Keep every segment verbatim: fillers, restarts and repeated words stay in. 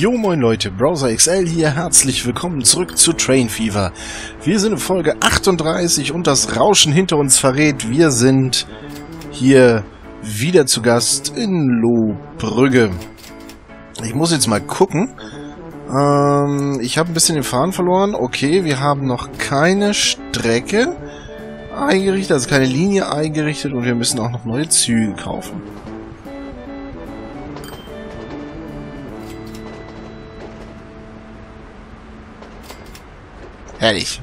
Jo moin Leute, BrowserXL hier, herzlich willkommen zurück zu Train Fever. Wir sind in Folge achtunddreißig und das Rauschen hinter uns verrät, wir sind hier wieder zu Gast in Lohbrügge. Ich muss jetzt mal gucken. Ähm, ich habe ein bisschen den Faden verloren. Okay, wir haben noch keine Strecke eingerichtet, also keine Linie eingerichtet und wir müssen auch noch neue Züge kaufen. Herrlich.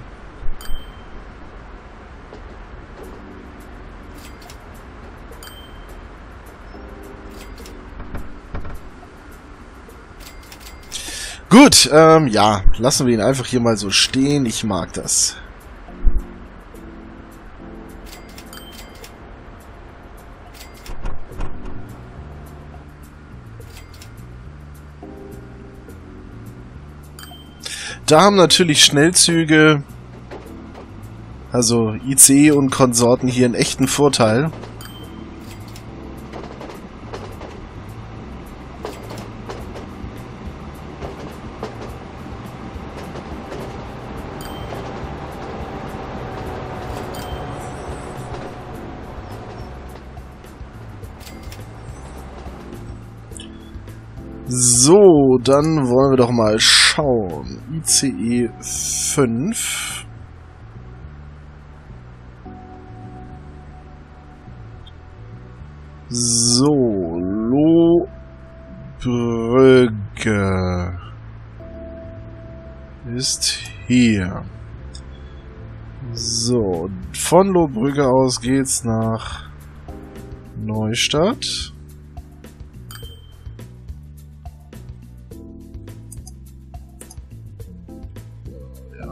Gut, ähm, ja, lassen wir ihn einfach hier mal so stehen. Ich mag das. Da haben natürlich Schnellzüge, also I C E und Konsorten, hier einen echten Vorteil. So, dann wollen wir doch mal schauen. I C E fünf. So, Lohbrügge ist hier. So, von Lohbrügge aus geht's nach Neustadt.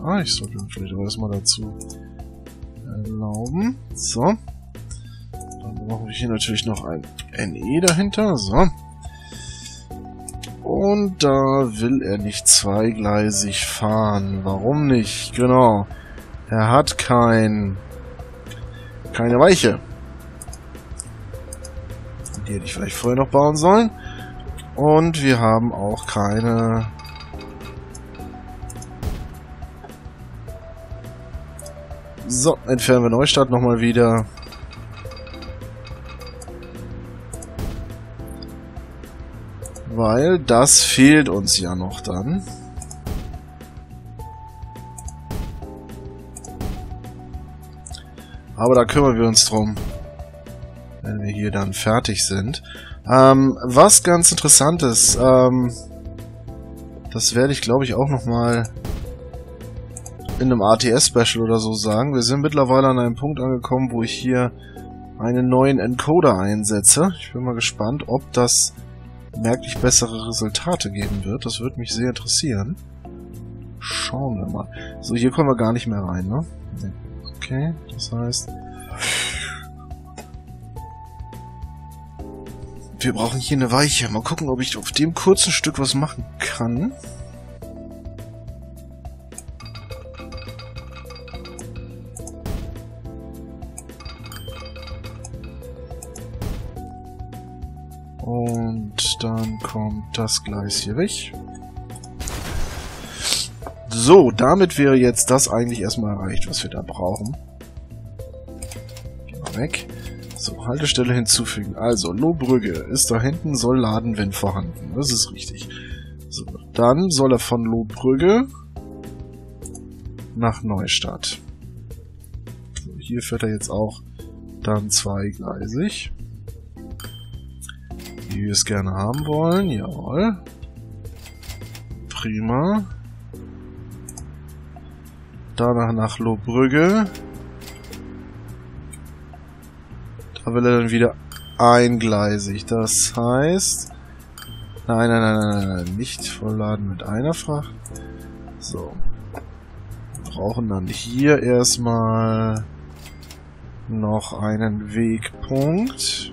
Ah, ich sollte mir vielleicht auch erstmal dazu erlauben. So. Dann machen wir hier natürlich noch ein N E dahinter. So. Und da will er nicht zweigleisig fahren. Warum nicht? Genau. Er hat kein... keine Weiche. Die hätte ich vielleicht vorher noch bauen sollen. Und wir haben auch keine... So, entfernen wir Neustadt nochmal wieder. Weil das fehlt uns ja noch dann. Aber da kümmern wir uns drum, wenn wir hier dann fertig sind. Ähm, was ganz interessant ist, ähm, das werde ich glaube ich auch nochmal... in einem A T S-Special oder so sagen. Wir sind mittlerweile an einem Punkt angekommen, wo ich hier einen neuen Encoder einsetze. Ich bin mal gespannt, ob das merklich bessere Resultate geben wird. Das würde mich sehr interessieren. Schauen wir mal. So, hier kommen wir gar nicht mehr rein, ne? Okay, das heißt... wir brauchen hier eine Weiche. Mal gucken, ob ich auf dem kurzen Stück was machen kann. Und dann kommt das Gleis hier weg. So, damit wäre jetzt das eigentlich erstmal erreicht, was wir da brauchen. Gehen wir weg. So, Haltestelle hinzufügen. Also, Lohbrügge ist da hinten, soll laden, wenn vorhanden. Das ist richtig. So, dann soll er von Lohbrügge nach Neustadt. So, hier fährt er jetzt auch dann zweigleisig, die wir es gerne haben wollen. Jawohl. Prima. Danach nach Lohbrügge. Da will er dann wieder eingleisig. Das heißt... Nein, nein, nein, nein, nein. Nicht vollladen mit einer Fracht. So. Wir brauchen dann hier erstmal noch einen Wegpunkt.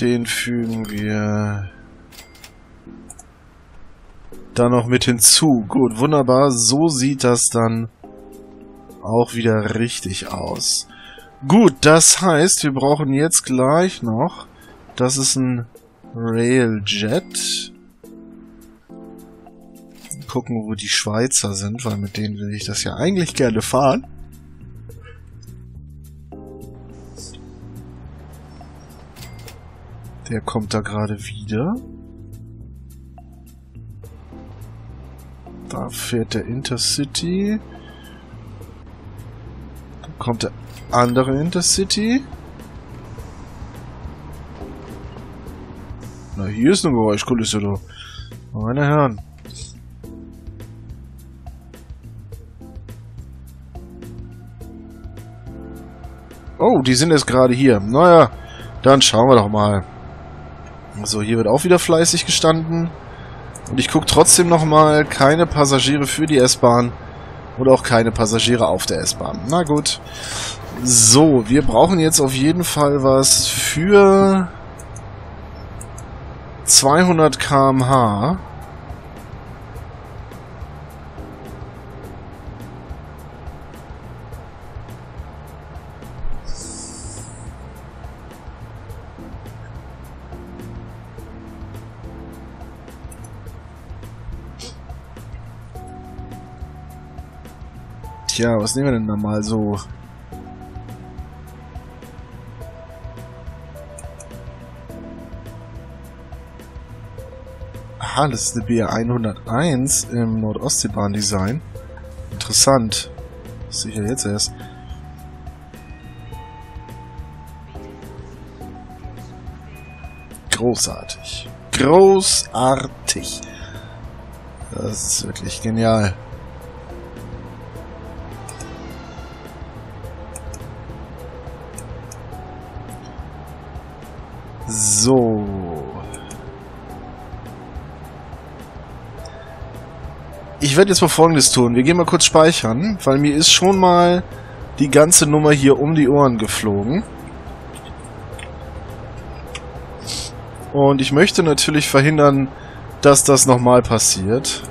Den fügen wir dann noch mit hinzu. Gut, wunderbar. So sieht das dann auch wieder richtig aus. Gut, das heißt, wir brauchen jetzt gleich noch, das ist ein Railjet. Gucken, wo die Schweizer sind, weil mit denen will ich das ja eigentlich gerne fahren. Der kommt da gerade wieder. Da fährt der Intercity. Da kommt der andere Intercity. Na, hier ist eine Geräuschkulisse, du. Meine Herren. Oh, die sind jetzt gerade hier. Naja, dann schauen wir doch mal. So, hier wird auch wieder fleißig gestanden. Und ich gucke trotzdem nochmal, keine Passagiere für die S-Bahn oder auch keine Passagiere auf der S-Bahn. Na gut. So, wir brauchen jetzt auf jeden Fall was für zweihundert Kilometer pro Stunde. Tja, was nehmen wir denn da mal so? Aha, das ist eine B R hunderteins im Nordostseebahn-Design. Interessant. Das sehe ich ja jetzt erst. Großartig. Großartig. Das ist wirklich genial. So. Ich werde jetzt mal Folgendes tun. Wir gehen mal kurz speichern, weil mir ist schon mal die ganze Nummer hier um die Ohren geflogen. Und ich möchte natürlich verhindern, dass das nochmal passiert.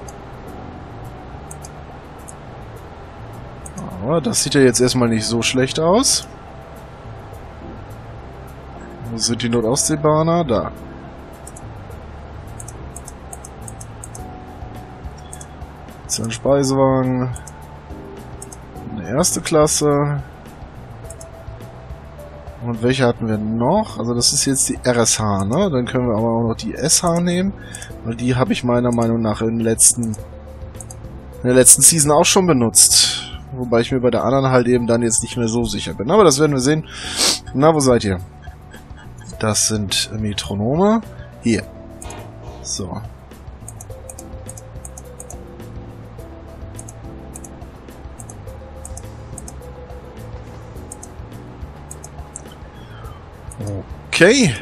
Aber das sieht ja jetzt erstmal nicht so schlecht aus. Wo sind die Nordostseebahner? Da. Jetzt ein Speisewagen. Eine erste Klasse. Und welche hatten wir noch? Also das ist jetzt die R S H, ne? Dann können wir aber auch noch die S H nehmen. Weil die habe ich meiner Meinung nach in, den letzten, in der letzten Season auch schon benutzt. Wobei ich mir bei der anderen halt eben dann jetzt nicht mehr so sicher bin. Aber das werden wir sehen. Na, wo seid ihr? Das sind Metronome. Hier. So. Okay.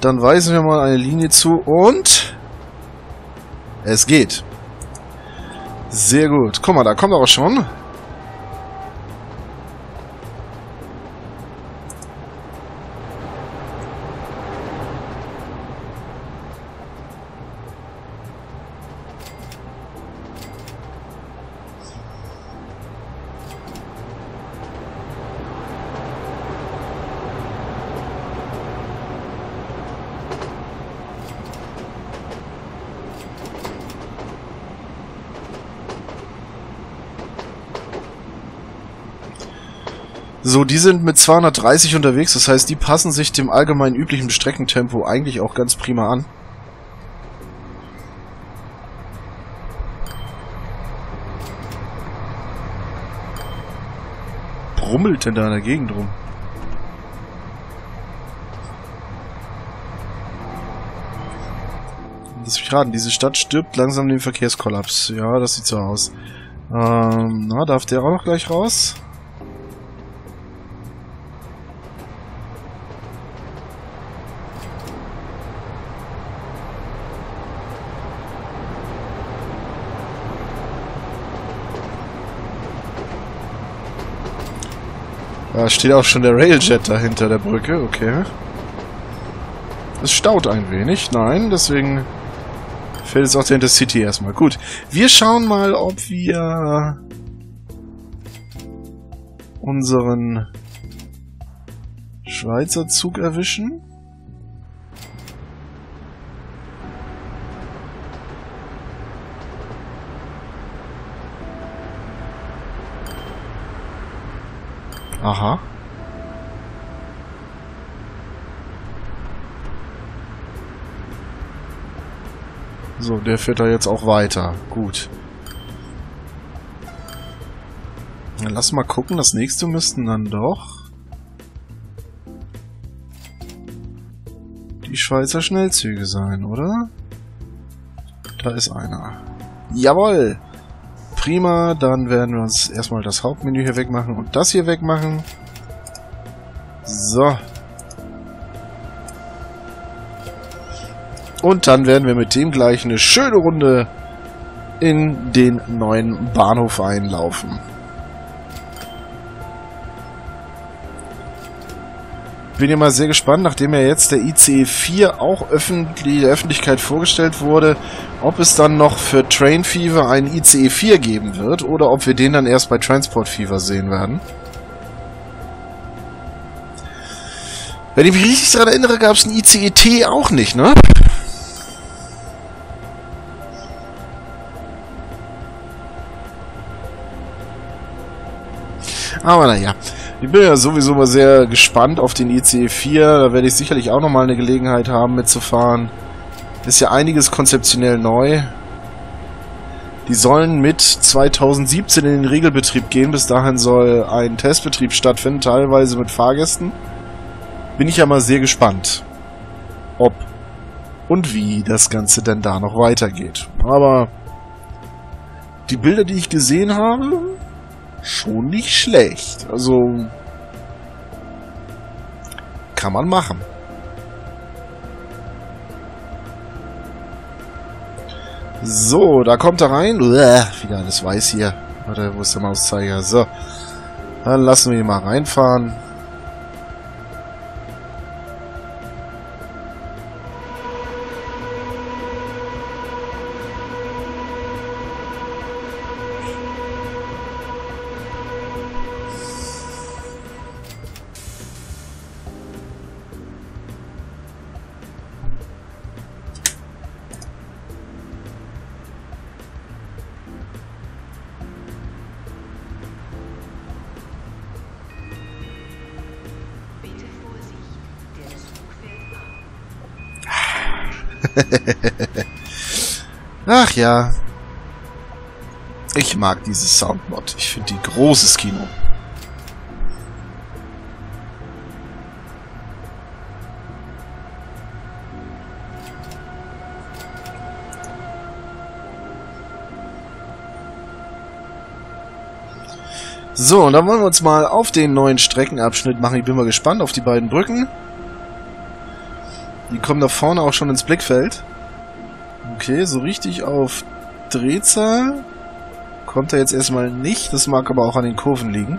Dann weisen wir mal eine Linie zu und es geht. Sehr gut. Guck mal, da kommt aber schon. So, die sind mit zweihundertdreißig unterwegs, das heißt, die passen sich dem allgemein üblichen Streckentempo eigentlich auch ganz prima an. Brummelt denn da in der Gegend rum? Lass mich raten, diese Stadt stirbt langsam dem Verkehrskollaps. Ja, das sieht so aus. Ähm, na, darf der auch noch gleich raus? Da steht auch schon der Railjet da hinter der Brücke, okay. Es staut ein wenig, nein, deswegen fällt jetzt auch der Intercity erstmal. Gut, wir schauen mal, ob wir unseren Schweizer Zug erwischen. Aha. So, der fährt da jetzt auch weiter. Gut. Dann lass mal gucken. Das nächste müssten dann doch die Schweizer Schnellzüge sein, oder? Da ist einer. Jawohl! Prima, dann werden wir uns erstmal das Hauptmenü hier wegmachen und das hier wegmachen. So. Und dann werden wir mit dem gleich eine schöne Runde in den neuen Bahnhof einlaufen. Ich bin ja mal sehr gespannt, nachdem ja jetzt der I C E vier auch öffentlich, der Öffentlichkeit vorgestellt wurde, ob es dann noch für Train Fever einen I C E vier geben wird oder ob wir den dann erst bei Transport Fever sehen werden. Wenn ich mich richtig daran erinnere, gab es einen I C E T auch nicht, ne? Aber naja. Ich bin ja sowieso mal sehr gespannt auf den I C E vier, da werde ich sicherlich auch nochmal eine Gelegenheit haben mitzufahren. Ist ja einiges konzeptionell neu. Die sollen mit zweitausendsiebzehn in den Regelbetrieb gehen, bis dahin soll ein Testbetrieb stattfinden, teilweise mit Fahrgästen. Bin ich ja mal sehr gespannt, ob und wie das Ganze denn da noch weitergeht. Aber die Bilder, die ich gesehen habe, schon nicht schlecht. Also kann man machen. So, da kommt er rein. Uah, wieder alles weiß hier. Warte, wo ist der Mauszeiger? So. Dann lassen wir ihn mal reinfahren. Ach ja. Ich mag diese Soundmod. Ich finde die großes Kino. So, und dann wollen wir uns mal auf den neuen Streckenabschnitt machen. Ich bin mal gespannt auf die beiden Brücken. Die kommen da vorne auch schon ins Blickfeld. Okay, so richtig auf Drehzahl kommt er jetzt erstmal nicht. Das mag aber auch an den Kurven liegen.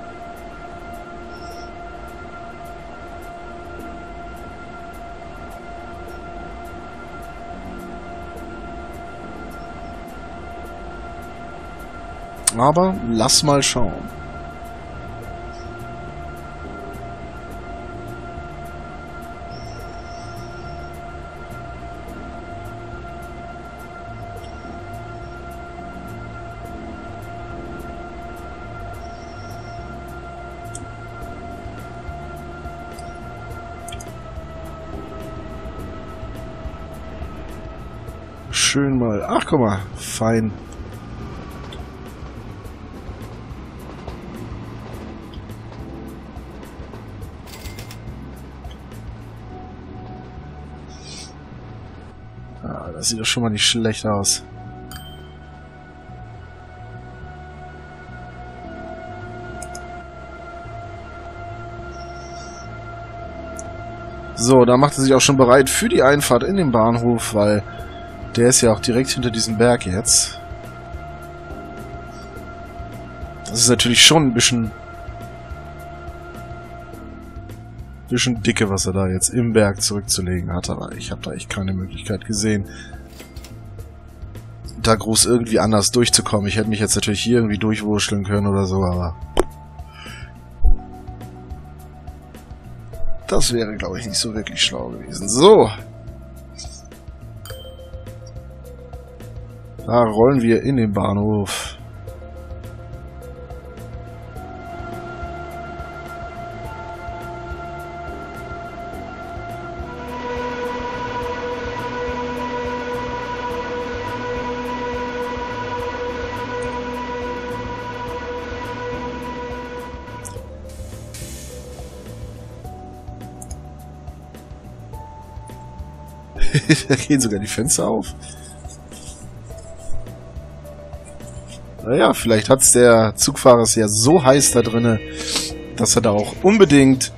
Aber lass mal schauen. Schön mal. Ach, guck mal. Fein. Ah, das sieht doch schon mal nicht schlecht aus. So, da macht er sich auch schon bereit für die Einfahrt in den Bahnhof, weil der ist ja auch direkt hinter diesem Berg jetzt. Das ist natürlich schon ein bisschen... bisschen dicke, was er da jetzt im Berg zurückzulegen hat. Aber ich habe da echt keine Möglichkeit gesehen, da groß irgendwie anders durchzukommen. Ich hätte mich jetzt natürlich hier irgendwie durchwurscheln können oder so, aber... Das wäre, glaube ich, nicht so wirklich schlau gewesen. So. Da rollen wir in den Bahnhof. Da gehen sogar die Fenster auf. Naja, vielleicht hat es der Zugfahrer es ja so heiß da drinne, dass er da auch unbedingt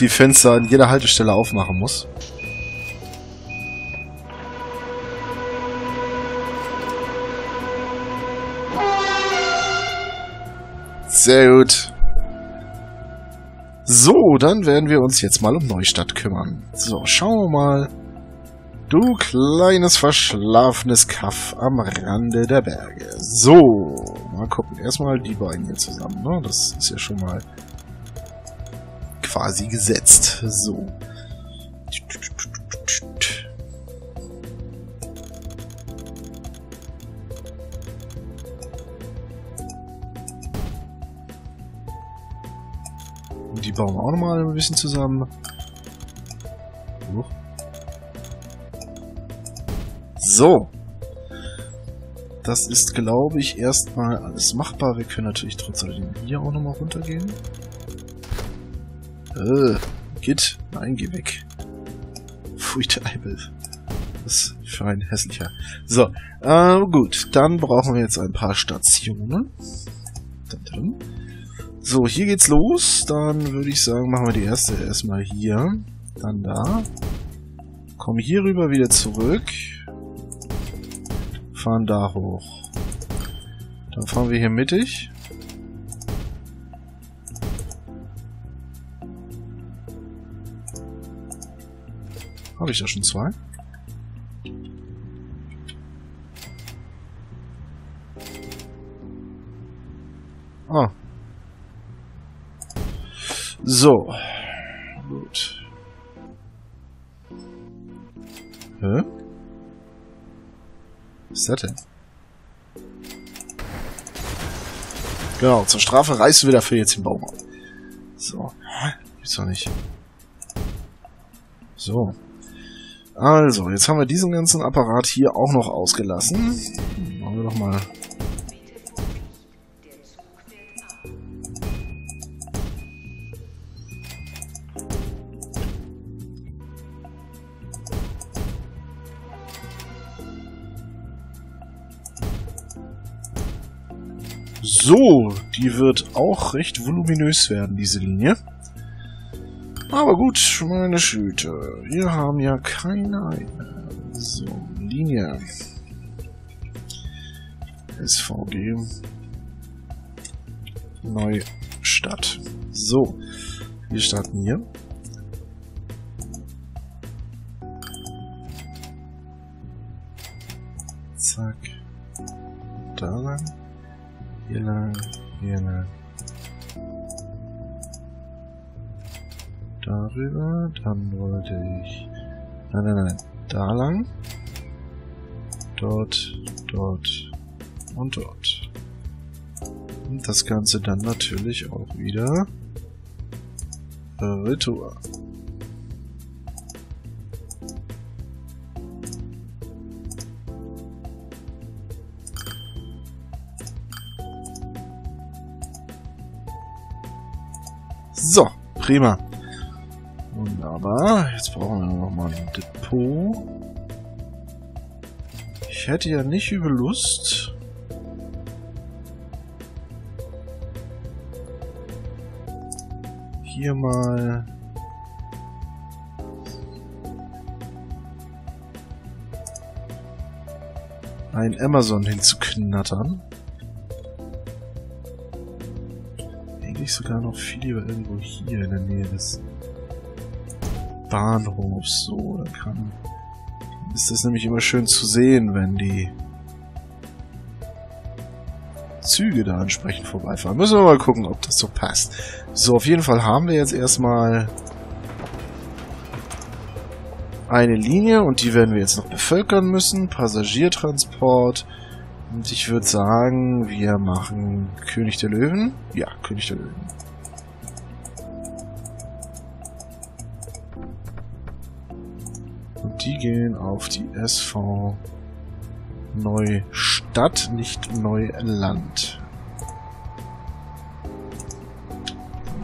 die Fenster an jeder Haltestelle aufmachen muss. Sehr gut. So, dann werden wir uns jetzt mal um Neustadt kümmern. So, schauen wir mal. Du kleines, verschlafenes Kaff am Rande der Berge. So, mal gucken. Erstmal die beiden hier zusammen, ne? Das ist ja schon mal quasi gesetzt. So. Und die bauen wir auch nochmal ein bisschen zusammen. So. So, das ist, glaube ich, erstmal alles machbar. Wir können natürlich trotzdem hier auch nochmal runtergehen. Äh, geht? Nein, geh weg. Pfui, der Eibel. Was für ein hässlicher. So, äh, gut, dann brauchen wir jetzt ein paar Stationen. So, hier geht's los. Dann würde ich sagen, machen wir die erste erstmal hier. Dann da. Komm hier rüber wieder zurück. Fahren da hoch. Dann fahren wir hier mittig. Habe ich da schon zwei? Ah. So. Gut. Hä? Was ist das denn? Genau, zur Strafe reißt du wieder für jetzt den Baum ab. So. Gibt's doch nicht. So. Also, jetzt haben wir diesen ganzen Apparat hier auch noch ausgelassen. Machen wir doch mal. So, die wird auch recht voluminös werden, diese Linie. Aber gut, meine Güte. Wir haben ja keine eine. So, Linie. S V G. Neustadt. So, wir starten hier. Zack. Da lang. Hier lang, hier lang. Darüber, dann wollte ich... Nein, nein, nein. Da lang. Dort, dort und dort. Und das Ganze dann natürlich auch wieder... Retour. So, prima. Wunderbar. Jetzt brauchen wir nochmal ein Depot. Ich hätte ja nicht übel Lust. Hier mal... ein Amazon hinzuknattern. Sogar noch viel lieber irgendwo hier in der Nähe des Bahnhofs. So, da kann... ist das nämlich immer schön zu sehen, wenn die Züge da entsprechend vorbeifahren. Müssen wir mal gucken, ob das so passt. So, auf jeden Fall haben wir jetzt erstmal eine Linie und die werden wir jetzt noch bevölkern müssen. Passagiertransport. Und ich würde sagen, wir machen König der Löwen. Ja, König der Löwen. Und die gehen auf die S V Neustadt, nicht Neuland.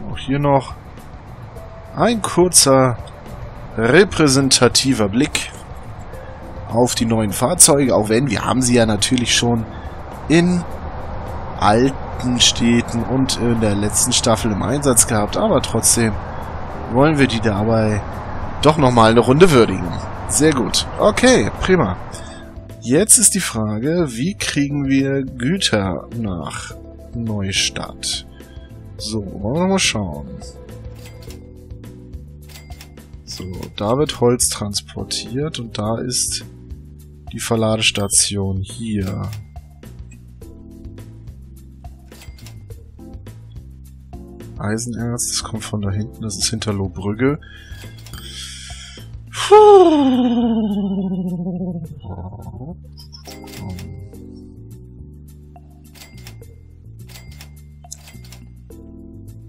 Auch hier noch ein kurzer repräsentativer Blick auf die neuen Fahrzeuge, auch wenn wir haben sie ja natürlich schon in alten Städten und in der letzten Staffel im Einsatz gehabt, aber trotzdem wollen wir die dabei doch nochmal eine Runde würdigen. Sehr gut. Okay, prima. Jetzt ist die Frage, wie kriegen wir Güter nach Neustadt? So, wollen wir mal schauen. So, da wird Holz transportiert und da ist die Verladestation hier. Eisenerz, das kommt von da hinten, das ist hinter Lohbrügge.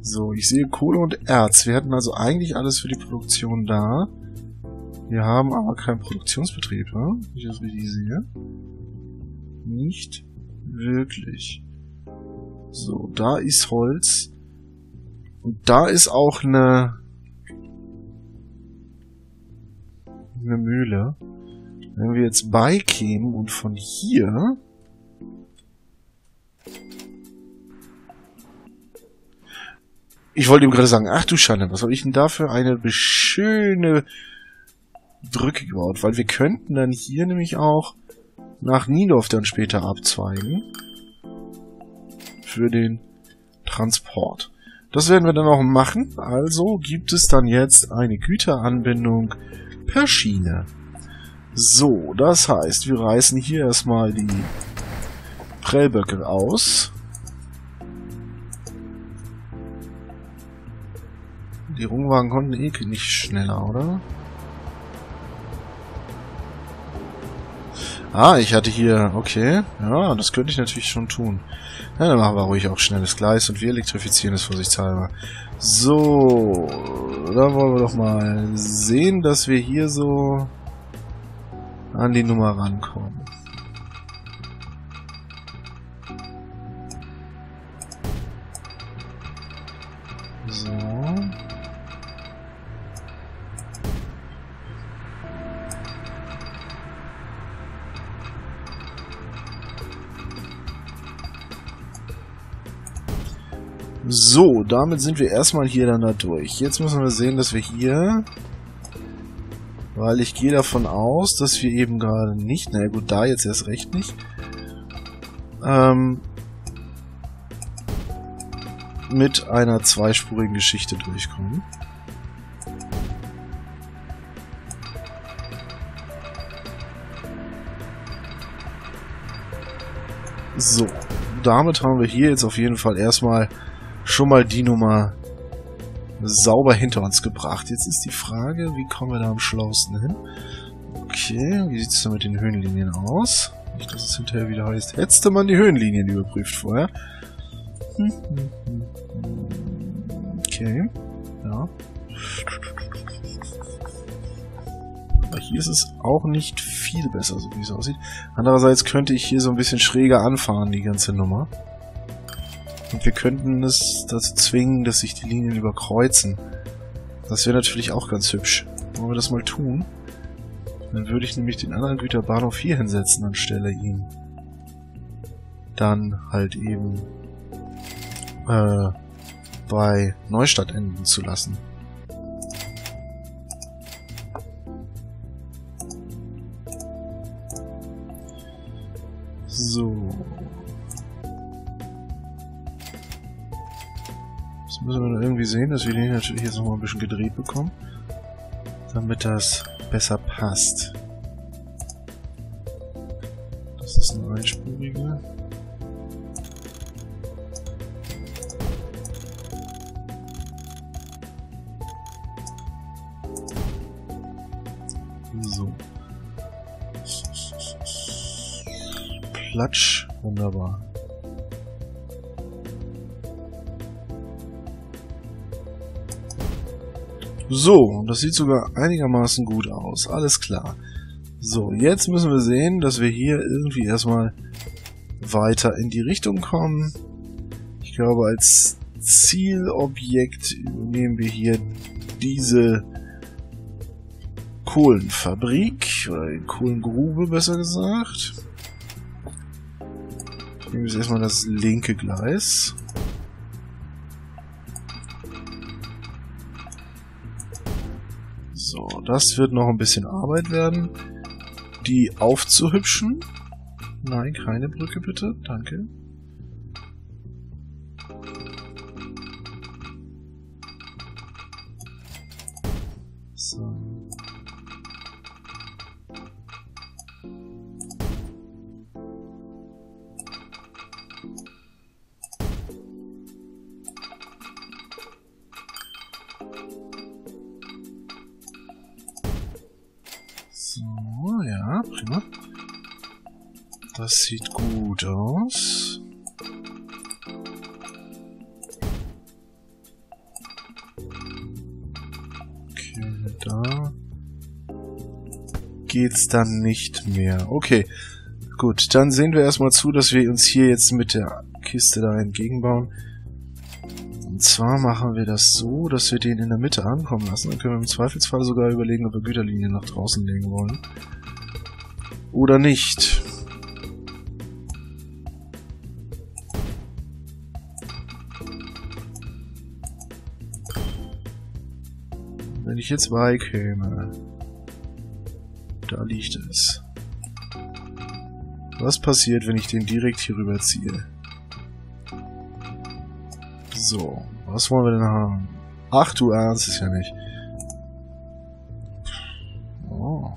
So, ich sehe Kohle und Erz. Wir hatten also eigentlich alles für die Produktion da. Wir haben aber keinen Produktionsbetrieb, ne? Wenn ich das richtig sehe. Nicht wirklich. So, da ist Holz. Und da ist auch eine... eine Mühle. Wenn wir jetzt beikämen und von hier... Ich wollte ihm gerade sagen, ach du Schande, was habe ich denn dafür eine schöne Brücke gebaut? Weil wir könnten dann hier nämlich auch nach Niendorf dann später abzweigen. Für den Transport. Das werden wir dann auch machen. Also gibt es dann jetzt eine Güteranbindung per Schiene. So, das heißt, wir reißen hier erstmal die Prellböcke aus. Die Rungwagen konnten eh nicht schneller, oder? Ah, ich hatte hier... Okay. Ja, das könnte ich natürlich schon tun. Ja, dann machen wir ruhig auch schnelles Gleis und wir elektrifizieren es vorsichtshalber. So. Dann wollen wir doch mal sehen, dass wir hier so an die Nummer rankommen. So, damit sind wir erstmal hier dann da durch. Jetzt müssen wir sehen, dass wir hier... Weil ich gehe davon aus, dass wir eben gerade nicht... Na gut, da jetzt erst recht nicht. Ähm, mit einer zweispurigen Geschichte durchkommen. So, damit haben wir hier jetzt auf jeden Fall erstmal... schon mal die Nummer sauber hinter uns gebracht. Jetzt ist die Frage, wie kommen wir da am schlauesten hin? Okay, wie sieht es da mit den Höhenlinien aus? Nicht, dass es hinterher wieder heißt, hättest man die Höhenlinien überprüft vorher. Okay, ja. Aber hier ist es auch nicht viel besser, so wie es aussieht. Andererseits könnte ich hier so ein bisschen schräger anfahren, die ganze Nummer. Und wir könnten es dazu zwingen, dass sich die Linien überkreuzen. Das wäre natürlich auch ganz hübsch. Wollen wir das mal tun? Dann würde ich nämlich den anderen Güterbahnhof hier hinsetzen, anstelle ihn dann halt eben äh, bei Neustadt enden zu lassen. So... Das müssen wir dann irgendwie sehen, dass wir den natürlich jetzt nochmal ein bisschen gedreht bekommen, damit das besser passt. Das ist eine einspurige. So. Platsch. Wunderbar. So, und das sieht sogar einigermaßen gut aus. Alles klar. So, jetzt müssen wir sehen, dass wir hier irgendwie erstmal weiter in die Richtung kommen. Ich glaube, als Zielobjekt nehmen wir hier diese Kohlenfabrik, oder die Kohlengrube besser gesagt. Nehmen wir jetzt erstmal das linke Gleis. So, das wird noch ein bisschen Arbeit werden, die aufzuhübschen. Nein, keine Brücke bitte, danke. So. So, ja, prima. Das sieht gut aus. Okay, da geht's dann nicht mehr. Okay, gut, dann sehen wir erstmal zu, dass wir uns hier jetzt mit der Kiste da entgegenbauen. Und zwar machen wir das so, dass wir den in der Mitte ankommen lassen. Dann können wir im Zweifelsfall sogar überlegen, ob wir Güterlinien nach draußen legen wollen. Oder nicht. Wenn ich jetzt beikäme, da liegt es. Was passiert, wenn ich den direkt hier rüber ziehe? So, was wollen wir denn haben? Ach du Ernst, ist ja nicht. Oh.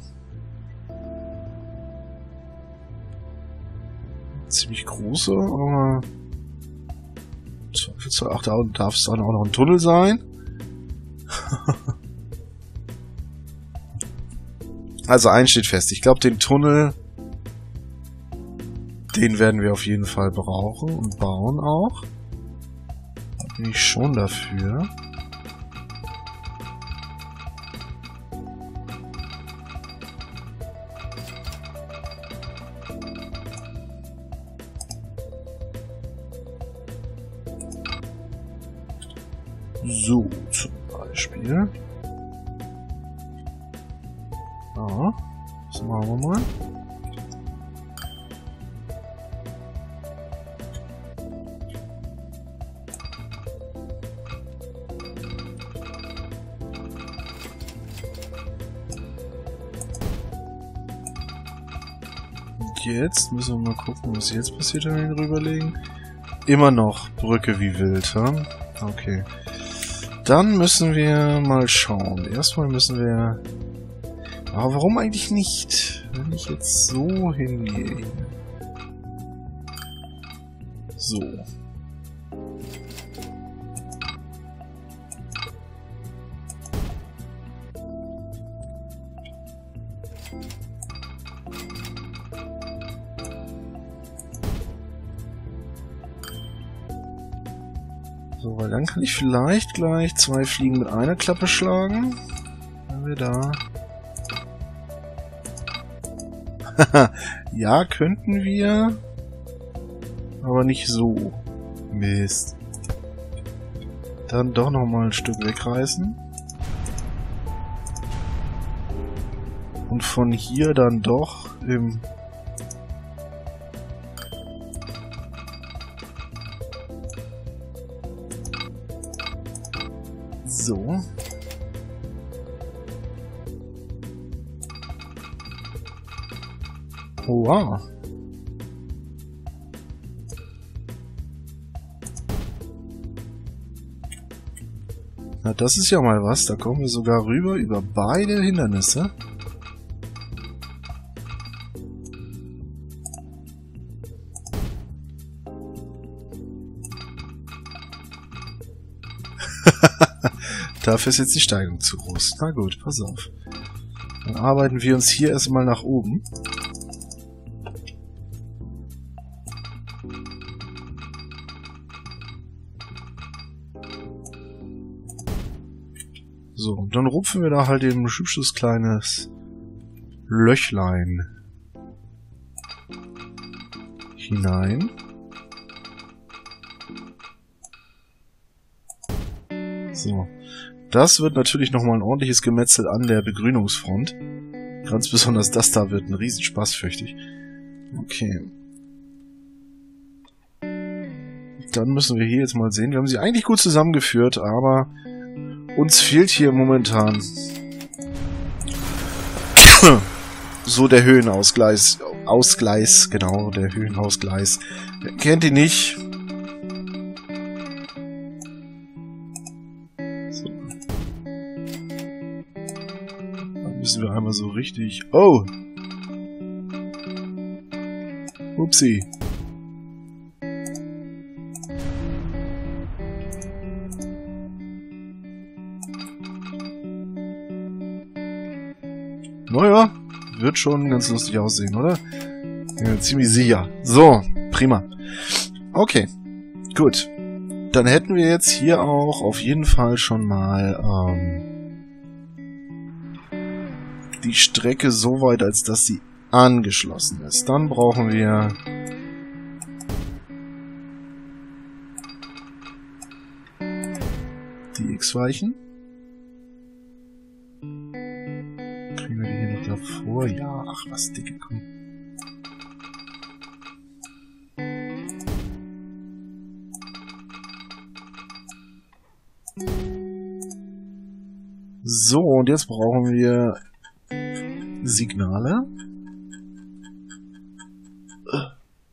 Ziemlich große, aber... Ach, da darf es dann auch noch ein Tunnel sein? Also eins steht fest. Ich glaube, den Tunnel, den werden wir auf jeden Fall brauchen und bauen auch. Da bin ich schon dafür. So, zum Beispiel. Ja, das machen wir mal. Und jetzt müssen wir mal gucken, was jetzt passiert, wenn wir ihn rüberlegen. Immer noch Brücke wie wild, hm? Okay. Dann müssen wir mal schauen. Erstmal müssen wir... Aber warum eigentlich nicht? Wenn ich jetzt so hingehe. So. So, weil dann kann ich vielleicht gleich zwei Fliegen mit einer Klappe schlagen. Wenn wir da... Ja, könnten wir, aber nicht so. Mist. Dann doch nochmal ein Stück wegreißen. Und von hier dann doch im... So. Wow. Na, das ist ja mal was. Da kommen wir sogar rüber über beide Hindernisse. Dafür ist jetzt die Steigung zu groß. Na gut, pass auf. Dann arbeiten wir uns hier erstmal nach oben. So, und dann rupfen wir da halt eben ein hübsches kleines Löchlein hinein. So, das wird natürlich nochmal ein ordentliches Gemetzel an der Begrünungsfront. Ganz besonders das da wird ein Riesenspaß, fürchte ich. Okay. Dann müssen wir hier jetzt mal sehen. Wir haben sie eigentlich gut zusammengeführt, aber... uns fehlt hier momentan so der Höhenausgleis. Ausgleis, genau, der Höhenausgleis. Wer kennt ihn nicht? So. Dann müssen wir einmal so richtig... Oh! Upsi. Naja, wird schon ganz lustig aussehen, oder? Ja, ziemlich sicher. So, prima. Okay, gut. Dann hätten wir jetzt hier auch auf jeden Fall schon mal ähm, die Strecke so weit, als dass sie angeschlossen ist. Dann brauchen wir... die X-Weichen. Vor, ja, ach was, Dicke, komm. So, und jetzt brauchen wir Signale.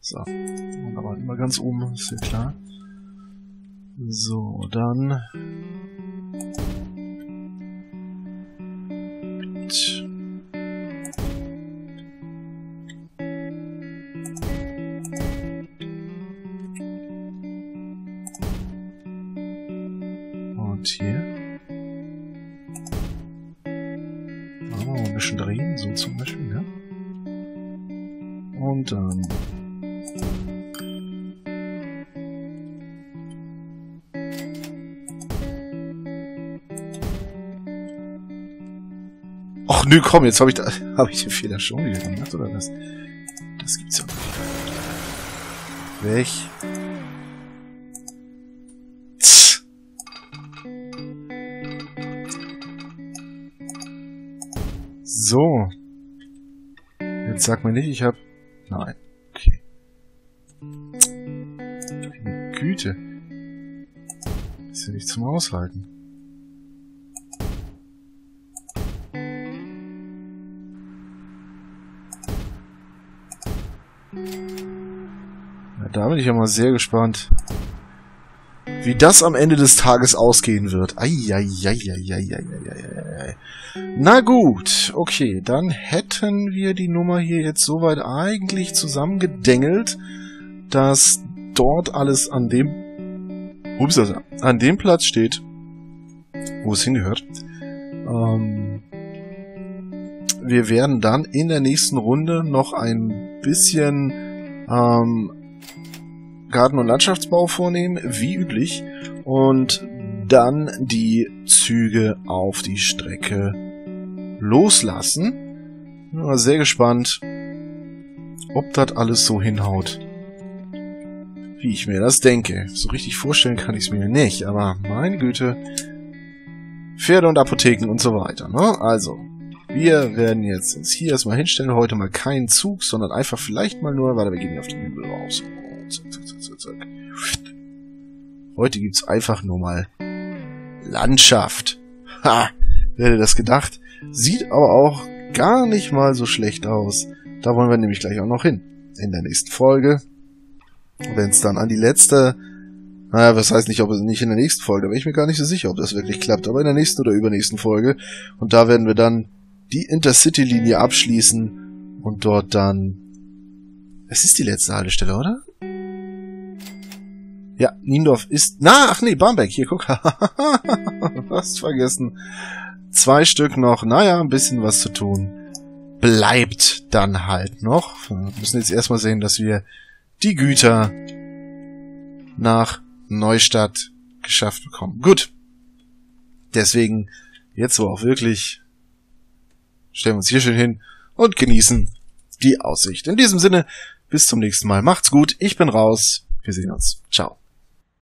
So, aber immer ganz oben, ist ja klar. So, dann... Och, nö, komm, jetzt habe ich, hab ich den Fehler schon wieder gemacht, oder was? Das gibt's ja nicht. Weg. Tss. So. Jetzt sag mir nicht, ich hab... Nein. Okay. Meine Güte. Ist ja nicht zum Aushalten. Da bin ich ja mal sehr gespannt, wie das am Ende des Tages ausgehen wird. Eieieiei. Na gut, okay, dann hätten wir die Nummer hier jetzt soweit eigentlich zusammengedengelt, dass dort alles an dem, ups, also an dem Platz steht, wo es hingehört. Ähm, wir werden dann in der nächsten Runde noch ein bisschen ähm, Garten- und Landschaftsbau vornehmen, wie üblich, und dann die Züge auf die Strecke loslassen. Bin mal sehr gespannt, ob das alles so hinhaut, wie ich mir das denke. So richtig vorstellen kann ich es mir nicht, aber meine Güte, Pferde und Apotheken und so weiter, ne? Also, wir werden jetzt uns hier erstmal hinstellen, heute mal keinen Zug, sondern einfach vielleicht mal nur, warte, wir gehen hier auf den Hügel raus. Heute gibt's einfach nur mal Landschaft. Ha! Wer hätte das gedacht? Sieht aber auch gar nicht mal so schlecht aus. Da wollen wir nämlich gleich auch noch hin. In der nächsten Folge. Wenn es dann an die letzte... Naja, was heißt nicht, ob es nicht in der nächsten Folge. Bin ich mir gar nicht so sicher, ob das wirklich klappt. Aber in der nächsten oder übernächsten Folge. Und da werden wir dann die Intercity-Linie abschließen. Und dort dann... Es ist die letzte Haltestelle, oder? Ja, Niendorf ist... Na, ach nee, Barmbek, hier, guck. Fast vergessen. Zwei Stück noch. Naja, ein bisschen was zu tun bleibt dann halt noch. Wir müssen jetzt erstmal sehen, dass wir die Güter nach Neustadt geschafft bekommen. Gut. Deswegen jetzt wo auch wirklich stellen wir uns hier schön hin und genießen die Aussicht. In diesem Sinne, bis zum nächsten Mal. Macht's gut. Ich bin raus. Wir sehen uns. Ciao.